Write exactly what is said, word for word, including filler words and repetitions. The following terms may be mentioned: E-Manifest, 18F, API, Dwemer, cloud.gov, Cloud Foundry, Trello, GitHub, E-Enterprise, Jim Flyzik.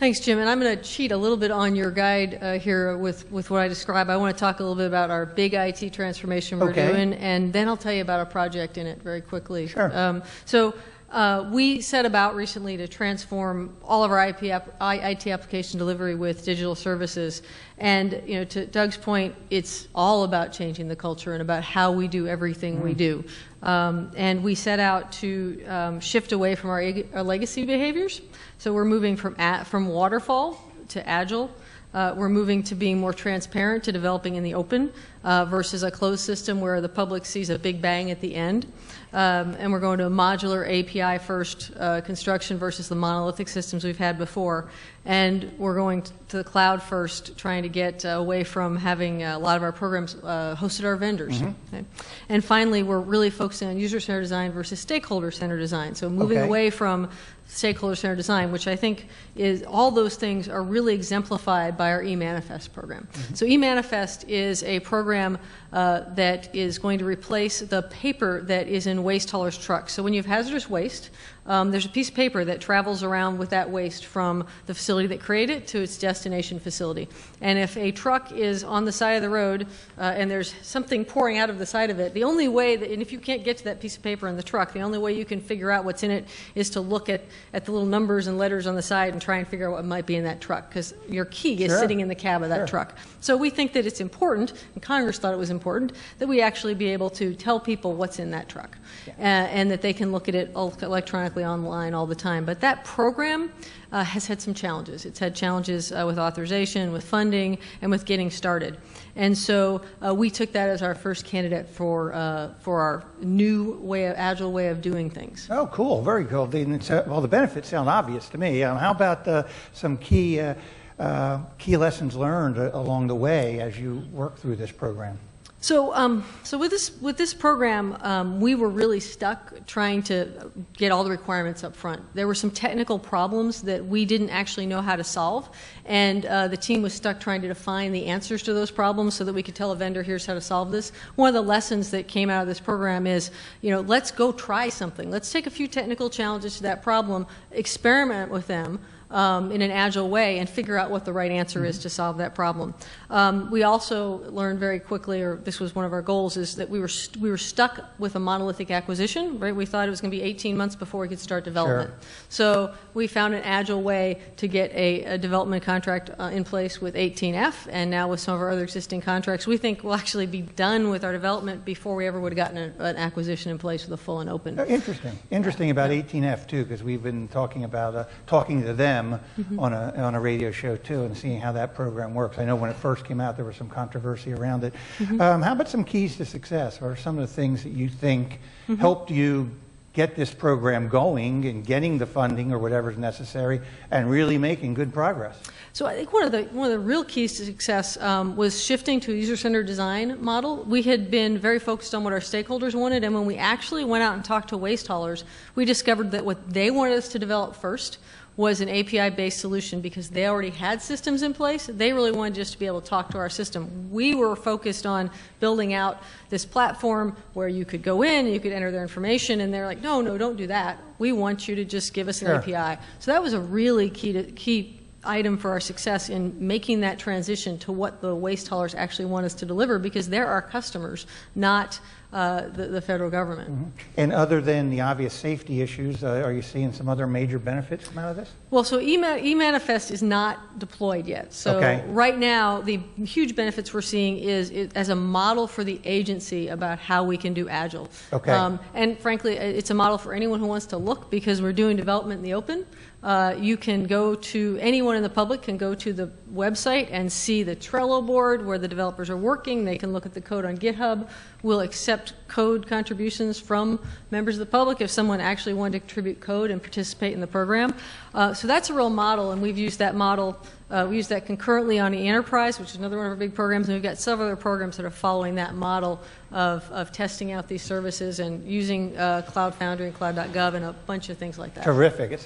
Thanks, Jim. And I'm going to cheat a little bit on your guide uh, here with, with what I describe. I want to talk a little bit about our big I T transformation we're okay. doing, and then I'll tell you about a project in it very quickly. Sure. Um, so uh, we set about recently to transform all of our I P app, I, I T application delivery with digital services. And you know, to Doug's point, it's all about changing the culture and about how we do everything mm. we do. Um, and we set out to um, shift away from our, our legacy behaviors. So we're moving from, at, from waterfall to agile. Uh, we're moving to being more transparent, to developing in the open uh, versus a closed system where the public sees a big bang at the end. Um, and we're going to a modular A P I first uh, construction versus the monolithic systems we've had before. And we're going to the cloud first, trying to get uh, away from having a lot of our programs uh, hosted our vendors. Mm-hmm. Okay. And finally, we're really focusing on user-centered design versus stakeholder-centered design. So moving okay. away from stakeholder-centered design, which I think is all those things are really exemplified by our E-Manifest program. Mm-hmm. So E-Manifest is a program uh, that is going to replace the paper that is in waste haulers' trucks. So when you have hazardous waste, um, there's a piece of paper that travels around with that waste from the facility that created it to its destination facility. And if a truck is on the side of the road uh, and there's something pouring out of the side of it, the only way that, and if you can't get to that piece of paper in the truck, the only way you can figure out what's in it is to look at, at the little numbers and letters on the side and try and figure out what might be in that truck, because your key is sure. sitting in the cab of that sure. truck. So we think that it's important, and Congress thought it was important, that we actually be able to tell people what's in that truck. Yeah. Uh, and that they can look at it electronically online all the time. But that program uh, has had some challenges. It's had challenges uh, with authorization, with funding, and with getting started. And so uh, we took that as our first candidate for uh, for our new way of agile way of doing things. Oh, cool! Very cool. The, well, the benefits sound obvious to me. Um, how about uh, some key uh, uh, key lessons learned uh, along the way as you work through this program? So, um, so with this with this program, um, we were really stuck trying to get all the requirements up front. There were some technical problems that we didn't actually know how to solve, and uh, the team was stuck trying to define the answers to those problems so that we could tell a vendor, here's how to solve this. One of the lessons that came out of this program is, you know, let's go try something. Let's take a few technical challenges to that problem, experiment with them. Um, in an agile way and figure out what the right answer is to solve that problem. Um, we also learned very quickly, or this was one of our goals, is that we were st we were stuck with a monolithic acquisition, right? We thought it was going to be eighteen months before we could start development. Sure. So we found an agile way to get a, a development contract uh, in place with eighteen F, and now with some of our other existing contracts, we think we'll actually be done with our development before we ever would have gotten a, an acquisition in place with a full and open. Interesting. Interesting about yeah. eighteen F too, because we've been talking about uh, talking to them. Mm-hmm. on, a, on a radio show too, and seeing how that program works. I know when it first came out there was some controversy around it. Mm-hmm. um, how about some keys to success, or some of the things that you think mm-hmm. helped you get this program going and getting the funding or whatever's necessary and really making good progress? So I think one of the one of the real keys to success um, was shifting to a user-centered design model. We had been very focused on what our stakeholders wanted, and when we actually went out and talked to waste haulers, we discovered that what they wanted us to develop first was an A P I-based solution, because they already had systems in place. They really wanted just to be able to talk to our system. We were focused on building out this platform where you could go in, you could enter their information, and they're like, no, no, don't do that. We want you to just give us an sure. A P I. So that was a really key, to, key item for our success in making that transition to what the waste haulers actually want us to deliver, because they're our customers, not Uh, the, the federal government. Mm-hmm. And other than the obvious safety issues, uh, are you seeing some other major benefits come out of this? Well, so E-Manifest is not deployed yet. So okay. right now, the huge benefits we're seeing is, is as a model for the agency about how we can do agile. Okay. Um, and frankly, it's a model for anyone who wants to look, because we're doing development in the open. Uh, you can go to, anyone in the public can go to the website and see the Trello board where the developers are working. They can look at the code on GitHub. We'll accept code contributions from members of the public if someone actually wanted to contribute code and participate in the program. Uh, so that's a real model, and we've used that model. Uh, we use that concurrently on E-Enterprise, which is another one of our big programs, and we've got several other programs that are following that model of, of testing out these services and using uh, Cloud Foundry and cloud dot gov and a bunch of things like that. Terrific. It's